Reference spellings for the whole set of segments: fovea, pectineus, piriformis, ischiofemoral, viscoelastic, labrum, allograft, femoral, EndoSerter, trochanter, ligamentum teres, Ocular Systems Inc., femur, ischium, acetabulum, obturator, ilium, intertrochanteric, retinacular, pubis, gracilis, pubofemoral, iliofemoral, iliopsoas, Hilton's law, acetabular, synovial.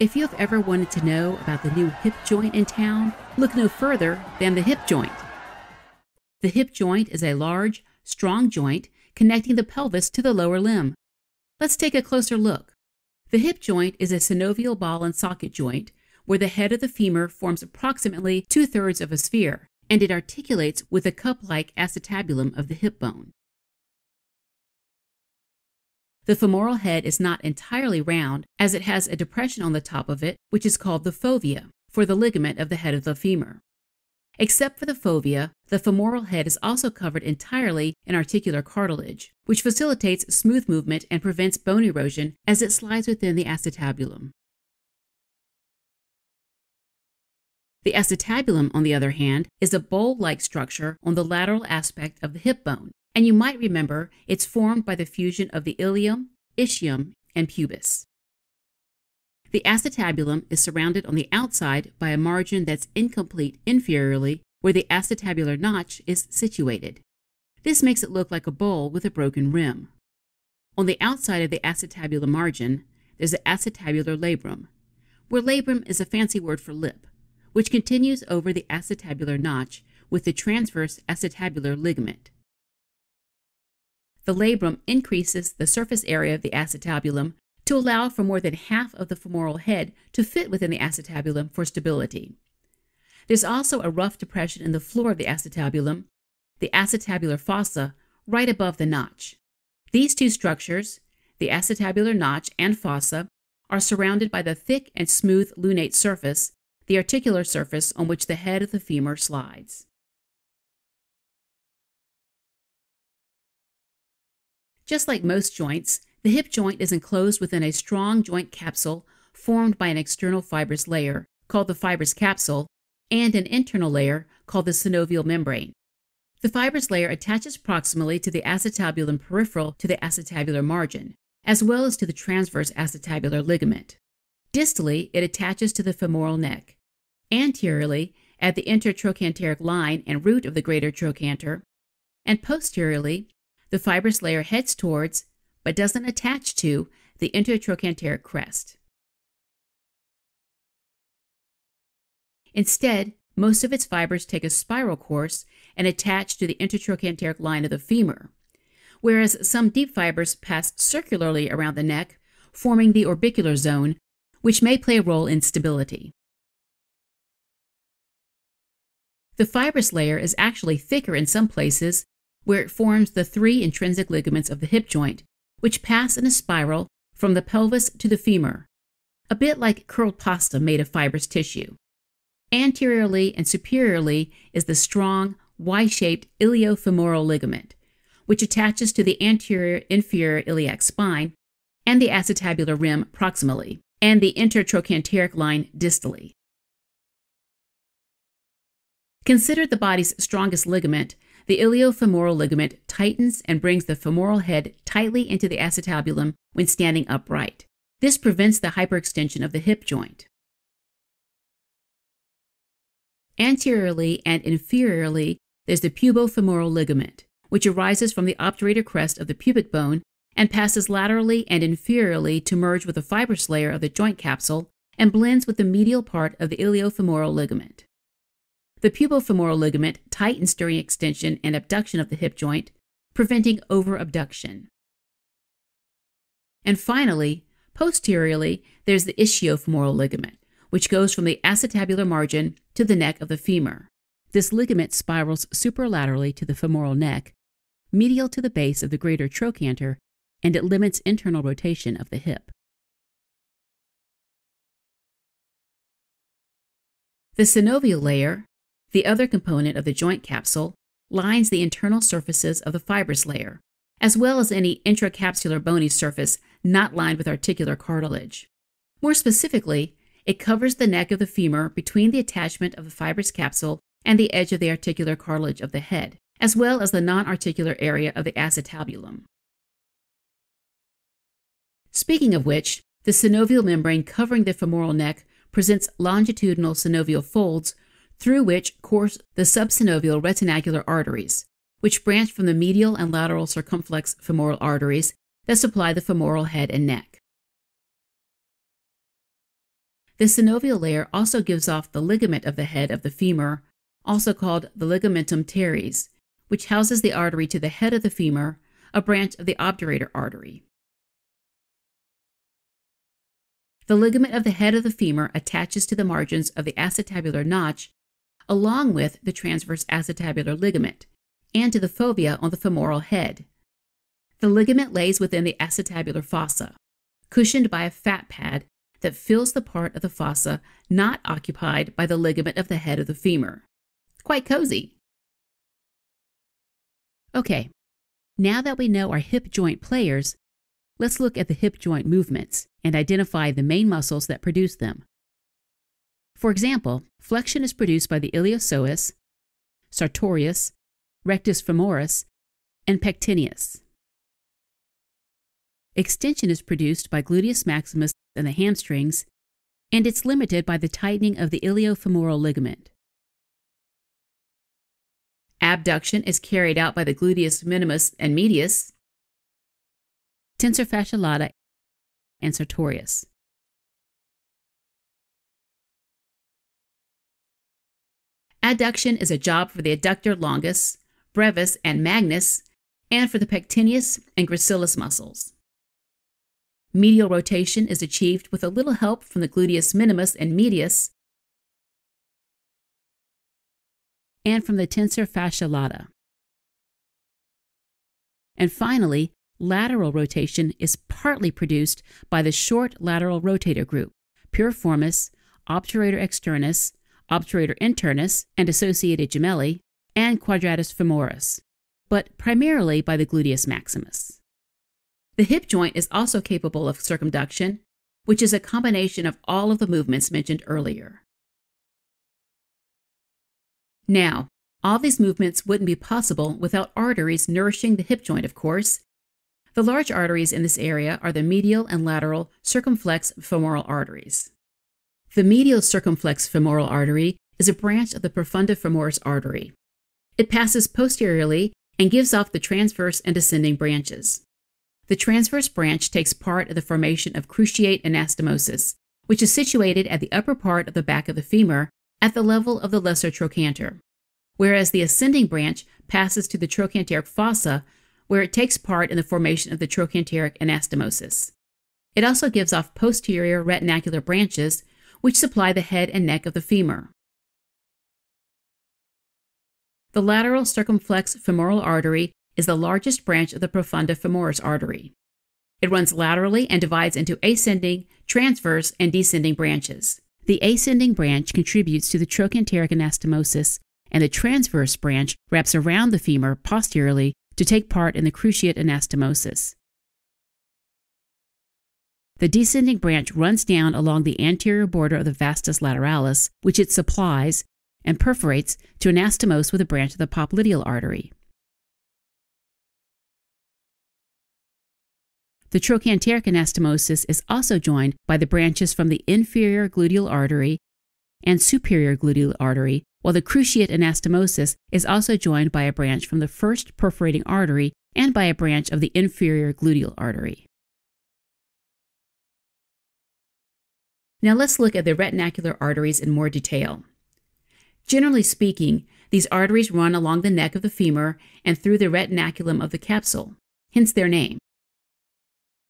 If you have ever wanted to know about the new hip joint in town, look no further than the hip joint. The hip joint is a large, strong joint connecting the pelvis to the lower limb. Let's take a closer look. The hip joint is a synovial ball and socket joint where the head of the femur forms approximately 2/3 of a sphere, and it articulates with the cup-like acetabulum of the hip bone. The femoral head is not entirely round, as it has a depression on the top of it, which is called the fovea, for the ligament of the head of the femur. Except for the fovea, the femoral head is also covered entirely in articular cartilage, which facilitates smooth movement and prevents bone erosion as it slides within the acetabulum. The acetabulum, on the other hand, is a bowl-like structure on the lateral aspect of the hip bone. And you might remember it's formed by the fusion of the ilium, ischium, and pubis. The acetabulum is surrounded on the outside by a margin that's incomplete inferiorly, where the acetabular notch is situated. This makes it look like a bowl with a broken rim. On the outside of the acetabular margin, there's the acetabular labrum, where labrum is a fancy word for lip, which continues over the acetabular notch with the transverse acetabular ligament. The labrum increases the surface area of the acetabulum to allow for more than half of the femoral head to fit within the acetabulum for stability. There's also a rough depression in the floor of the acetabulum, the acetabular fossa, right above the notch. These two structures, the acetabular notch and fossa, are surrounded by the thick and smooth lunate surface, the articular surface on which the head of the femur slides. Just like most joints, the hip joint is enclosed within a strong joint capsule formed by an external fibrous layer, called the fibrous capsule, and an internal layer, called the synovial membrane. The fibrous layer attaches proximally to the acetabulum peripheral to the acetabular margin, as well as to the transverse acetabular ligament. Distally, it attaches to the femoral neck. Anteriorly, at the intertrochanteric line and root of the greater trochanter, and posteriorly, the fibrous layer heads towards, but doesn't attach to, the intertrochanteric crest. Instead, most of its fibers take a spiral course and attach to the intertrochanteric line of the femur, whereas some deep fibers pass circularly around the neck, forming the orbicular zone, which may play a role in stability. The fibrous layer is actually thicker in some places, where it forms the three intrinsic ligaments of the hip joint, which pass in a spiral from the pelvis to the femur, a bit like curled pasta made of fibrous tissue. Anteriorly and superiorly is the strong, Y-shaped iliofemoral ligament, which attaches to the anterior inferior iliac spine and the acetabular rim proximally, and the intertrochanteric line distally. Considered the body's strongest ligament, the iliofemoral ligament tightens and brings the femoral head tightly into the acetabulum when standing upright. This prevents the hyperextension of the hip joint. Anteriorly and inferiorly, there's the pubofemoral ligament, which arises from the obturator crest of the pubic bone and passes laterally and inferiorly to merge with the fibrous layer of the joint capsule and blends with the medial part of the iliofemoral ligament. The pubofemoral ligament tightens during extension and abduction of the hip joint, preventing overabduction. And finally, posteriorly, there's the ischiofemoral ligament, which goes from the acetabular margin to the neck of the femur. This ligament spirals superlaterally to the femoral neck, medial to the base of the greater trochanter, and it limits internal rotation of the hip. The synovial layer, the other component of the joint capsule, lines the internal surfaces of the fibrous layer, as well as any intracapsular bony surface not lined with articular cartilage. More specifically, it covers the neck of the femur between the attachment of the fibrous capsule and the edge of the articular cartilage of the head, as well as the non-articular area of the acetabulum. Speaking of which, the synovial membrane covering the femoral neck presents longitudinal synovial folds through which course the subsynovial retinacular arteries, which branch from the medial and lateral circumflex femoral arteries that supply the femoral head and neck. The synovial layer also gives off the ligament of the head of the femur, also called the ligamentum teres, which houses the artery to the head of the femur, a branch of the obturator artery. The ligament of the head of the femur attaches to the margins of the acetabular notch, along with the transverse acetabular ligament, and to the fovea on the femoral head. The ligament lays within the acetabular fossa, cushioned by a fat pad that fills the part of the fossa not occupied by the ligament of the head of the femur. Quite cozy. Okay, now that we know our hip joint players, let's look at the hip joint movements and identify the main muscles that produce them. For example, flexion is produced by the iliopsoas, sartorius, rectus femoris, and pectineus. Extension is produced by gluteus maximus and the hamstrings, and it's limited by the tightening of the iliofemoral ligament. Abduction is carried out by the gluteus minimus and medius, tensor fasciolata, and sartorius. Adduction is a job for the adductor longus, brevis, and magnus, and for the pectineus and gracilis muscles. Medial rotation is achieved with a little help from the gluteus minimus and medius, and from the tensor fasciolata. And finally, lateral rotation is partly produced by the short lateral rotator group, piriformis, obturator externus, obturator internus, and associated gemelli, and quadratus femoris, but primarily by the gluteus maximus. The hip joint is also capable of circumduction, which is a combination of all of the movements mentioned earlier. Now, all these movements wouldn't be possible without arteries nourishing the hip joint, of course. The large arteries in this area are the medial and lateral circumflex femoral arteries. The medial circumflex femoral artery is a branch of the profunda femoris artery. It passes posteriorly and gives off the transverse and descending branches. The transverse branch takes part in the formation of cruciate anastomosis, which is situated at the upper part of the back of the femur at the level of the lesser trochanter, whereas the ascending branch passes to the trochanteric fossa, where it takes part in the formation of the trochanteric anastomosis. It also gives off posterior retinacular branches, which supply the head and neck of the femur. The lateral circumflex femoral artery is the largest branch of the profunda femoris artery. It runs laterally and divides into ascending, transverse, and descending branches. The ascending branch contributes to the trochanteric anastomosis, and the transverse branch wraps around the femur posteriorly to take part in the cruciate anastomosis. The descending branch runs down along the anterior border of the vastus lateralis, which it supplies, and perforates to anastomose with a branch of the popliteal artery. The trochanteric anastomosis is also joined by the branches from the inferior gluteal artery and superior gluteal artery, while the cruciate anastomosis is also joined by a branch from the first perforating artery and by a branch of the inferior gluteal artery. Now let's look at the retinacular arteries in more detail. Generally speaking, these arteries run along the neck of the femur and through the retinaculum of the capsule, hence their name.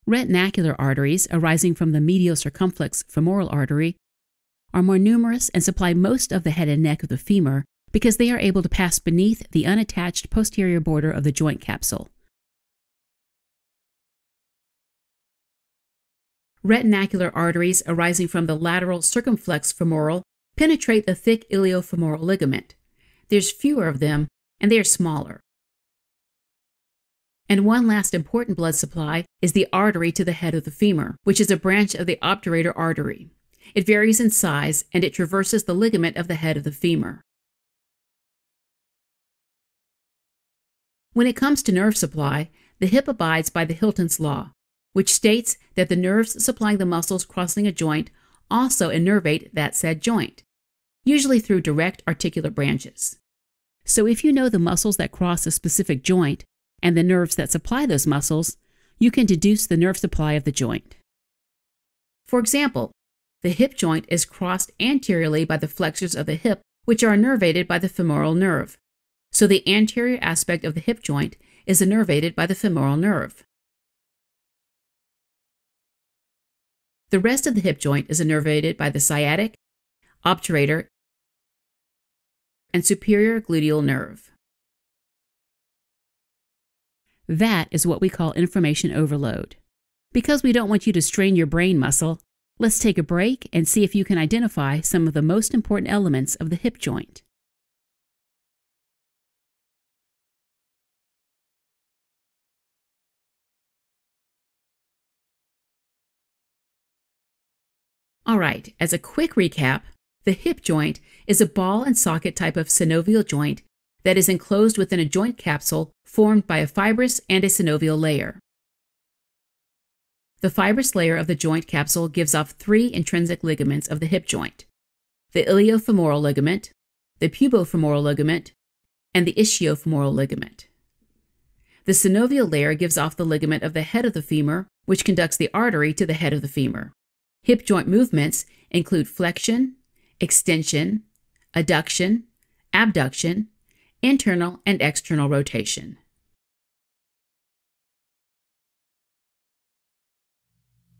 Retinacular arteries, arising from the medial circumflex femoral artery, are more numerous and supply most of the head and neck of the femur because they are able to pass beneath the unattached posterior border of the joint capsule. Retinacular arteries arising from the lateral circumflex femoral penetrate the thick iliofemoral ligament. There's fewer of them, and they are smaller. And one last important blood supply is the artery to the head of the femur, which is a branch of the obturator artery. It varies in size, and it traverses the ligament of the head of the femur. When it comes to nerve supply, the hip abides by the Hilton's law, which states that the nerves supplying the muscles crossing a joint also innervate that said joint, usually through direct articular branches. So if you know the muscles that cross a specific joint and the nerves that supply those muscles, you can deduce the nerve supply of the joint. For example, The hip joint is crossed anteriorly by the flexors of the hip, which are innervated by the femoral nerve. So the anterior aspect of the hip joint is innervated by the femoral nerve. The rest of the hip joint is innervated by the sciatic, obturator, and superior gluteal nerve. That is what we call information overload. Because we don't want you to strain your brain muscle, let's take a break and see if you can identify some of the most important elements of the hip joint. All right, as a quick recap, the hip joint is a ball and socket type of synovial joint that is enclosed within a joint capsule formed by a fibrous and a synovial layer. The fibrous layer of the joint capsule gives off three intrinsic ligaments of the hip joint: the iliofemoral ligament, the pubofemoral ligament, and the ischiofemoral ligament. The synovial layer gives off the ligament of the head of the femur, which conducts the artery to the head of the femur. Hip joint movements include flexion, extension, adduction, abduction, internal and external rotation.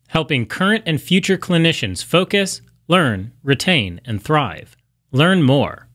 Helping current and future clinicians focus, learn, retain, and thrive. Learn more.